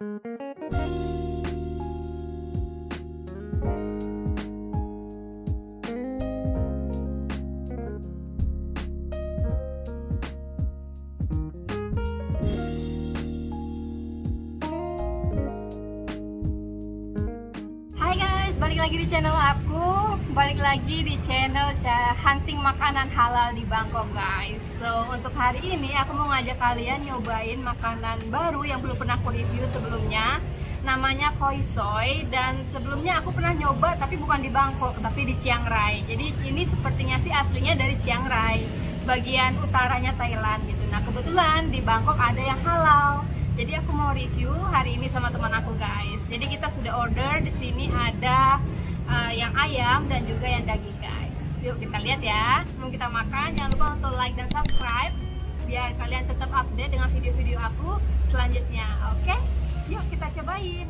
Balik lagi di channel aku, balik lagi di channel hunting makanan halal di Bangkok, guys. So untuk hari ini aku mau ngajak kalian nyobain makanan baru yang belum pernah aku review sebelumnya, namanya Khao Soi. Dan sebelumnya aku pernah nyoba tapi bukan di Bangkok, tapi di Chiang Rai. Jadi ini sepertinya sih aslinya dari Chiang Rai, bagian utaranya Thailand gitu. Nah kebetulan di Bangkok ada yang halal. Jadi aku mau review hari ini sama teman aku, guys. Jadi kita sudah order, di sini ada yang ayam dan juga yang daging, guys. Yuk kita lihat ya. Sebelum kita makan, jangan lupa untuk like dan subscribe biar kalian tetap update dengan video-video aku selanjutnya. Oke? Yuk kita cobain.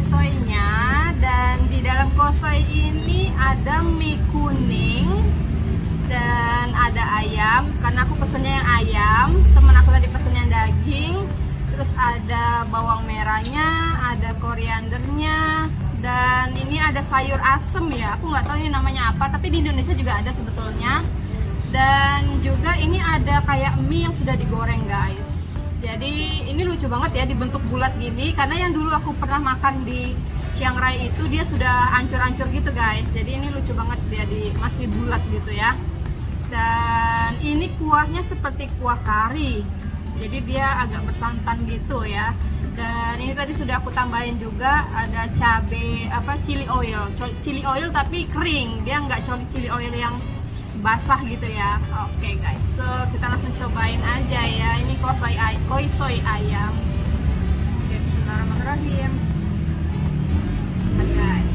Soinya, dan di dalam Khao Soi ini ada mie kuning dan ada ayam. Karena aku pesennya yang ayam, temen aku tadi pesennya yang daging. Terus ada bawang merahnya, ada koriandernya, dan ini ada sayur asem ya. Aku nggak tahu ini namanya apa, tapi di Indonesia juga ada sebetulnya. Dan juga ini ada kayak mie yang sudah digoreng, guys. Jadi ini lucu banget ya, dibentuk bulat gini. Karena yang dulu aku pernah makan di Chiang Rai itu dia sudah ancur-ancur gitu, guys. Jadi ini lucu banget, dia masih bulat gitu ya. Dan ini kuahnya seperti kuah kari, jadi dia agak bersantan gitu ya. Dan ini tadi sudah aku tambahin juga ada cabai chili oil tapi kering. Dia nggak chili oil yang basah gitu ya. Oke, guys, so kita langsung cobain aja ya. Ini Khao Soi ayam. Oke, bismillahirrahmanirrahim. Guys,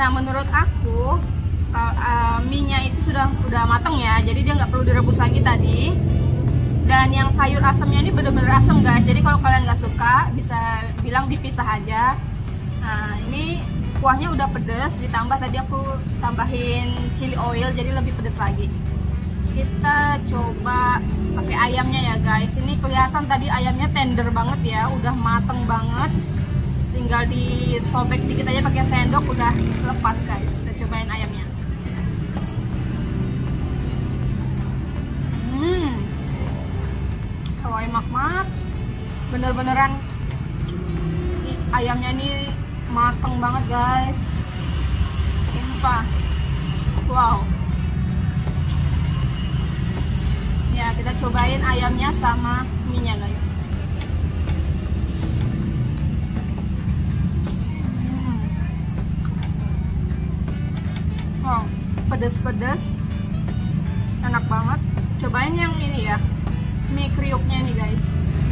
nah menurut aku minyak itu sudah mateng ya, jadi dia nggak perlu direbus lagi tadi. Dan yang sayur asamnya ini bener-bener asam, guys. Jadi kalau kalian nggak suka bisa bilang dipisah aja. Nah ini kuahnya udah pedes, ditambah tadi aku tambahin chili oil jadi lebih pedes lagi. Kita coba pakai ayamnya ya, guys. Ini kelihatan tadi ayamnya tender banget ya, udah mateng banget. Tinggal disobek dikit aja pakai sendok udah lepas, guys. Kita cobain ayamnya. Mak-mak, bener-beneran ayamnya ini mateng banget, guys. Sumpah, wow. Ya kita cobain ayamnya sama minyak, guys. Wow, pedes-pedes, enak banget. Cobain yang ini ya. Mie kriuknya nih, guys.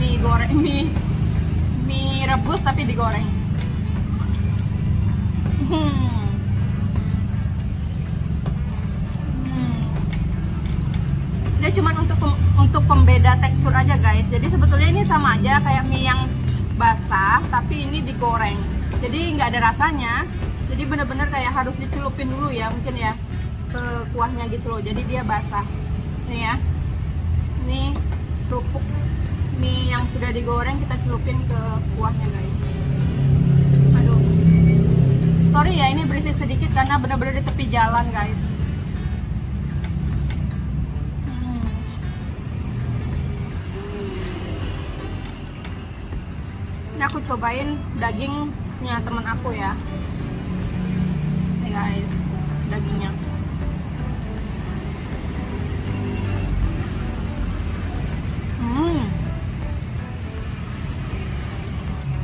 Mie goreng, mie rebus tapi digoreng. Dia cuma untuk pembeda tekstur aja, guys. Jadi sebetulnya ini sama aja kayak mie yang basah, tapi ini digoreng. Jadi nggak ada rasanya. Jadi bener-bener kayak harus dicelupin dulu ya, mungkin ya, ke kuahnya gitu loh. Jadi dia basah. Nih ya. Ini kerupuk mie yang sudah digoreng kita celupin ke kuahnya, guys. Aduh. Sorry ya, ini berisik sedikit karena bener-bener di tepi jalan, guys. Ini aku cobain daging punya teman aku ya. Nih guys, dagingnya.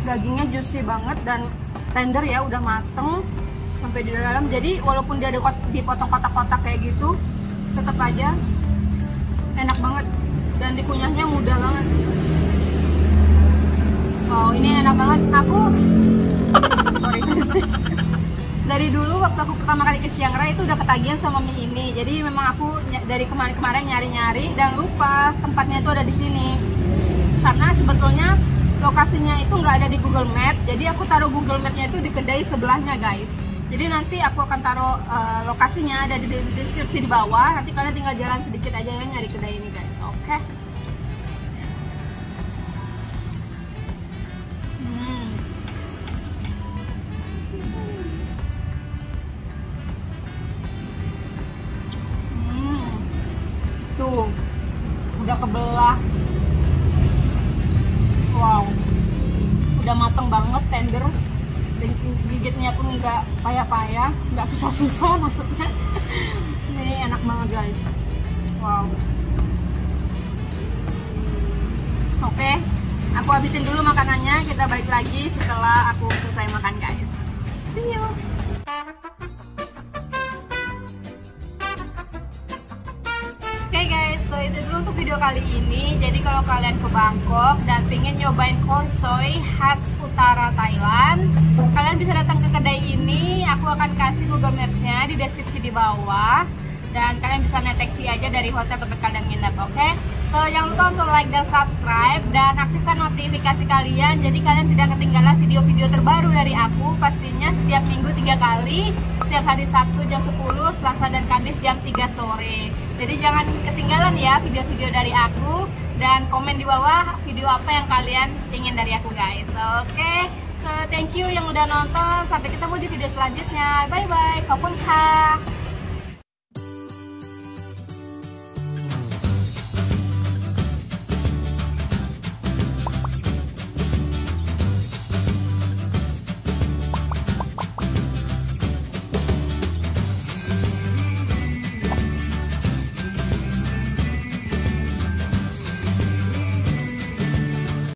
Dagingnya juicy banget dan tender ya, udah mateng sampai di dalam. Jadi walaupun dia dipotong kotak-kotak kayak gitu, tetap aja enak banget dan dikunyahnya mudah banget. Oh, ini enak banget. Aku sorry dari dulu waktu aku pertama kali ke Chiang Rai itu udah ketagihan sama mie ini. Jadi memang aku dari kemarin-kemarin nyari-nyari dan lupa tempatnya itu ada di sini. Karena sebetulnya lokasinya itu nggak ada di Google Maps. Jadi aku taruh Google Mapsnya itu di kedai sebelahnya, guys. Jadi nanti aku akan taruh lokasinya ada di deskripsi di bawah. Nanti kalian tinggal jalan sedikit aja ya nyari kedai ini, guys. Oke. Tuh, udah kebelah. Wow, udah mateng banget, tender. Gigitnya pun nggak payah-payah, nggak susah-susah maksudnya. Ini enak banget, guys. Wow. Oke, aku habisin dulu makanannya. Kita balik lagi setelah aku selesai makan, guys. See you. Oke guys, so itu dulu untuk video kali ini. Jadi kalau kalian ke Bangkok dan pengen nyobain Khao Soi khas utara Thailand, kalian bisa datang ke kedai ini. Aku akan kasih Google Maps-nya di deskripsi di bawah. Dan kalian bisa naik taksi aja dari hotel tempat kalian nginep, oke? So jangan lupa untuk like dan subscribe dan aktifkan notifikasi kalian. Jadi kalian tidak ketinggalan video-video terbaru dari aku. Pastinya setiap minggu 3 kali, setiap hari Sabtu jam 10, Selasa dan Kamis jam 3 sore. Jadi jangan ketinggalan ya video-video dari aku. Dan komen di bawah video apa yang kalian ingin dari aku, guys. Oke, so thank you yang udah nonton. Sampai ketemu di video selanjutnya. Bye-bye. Khao Soi.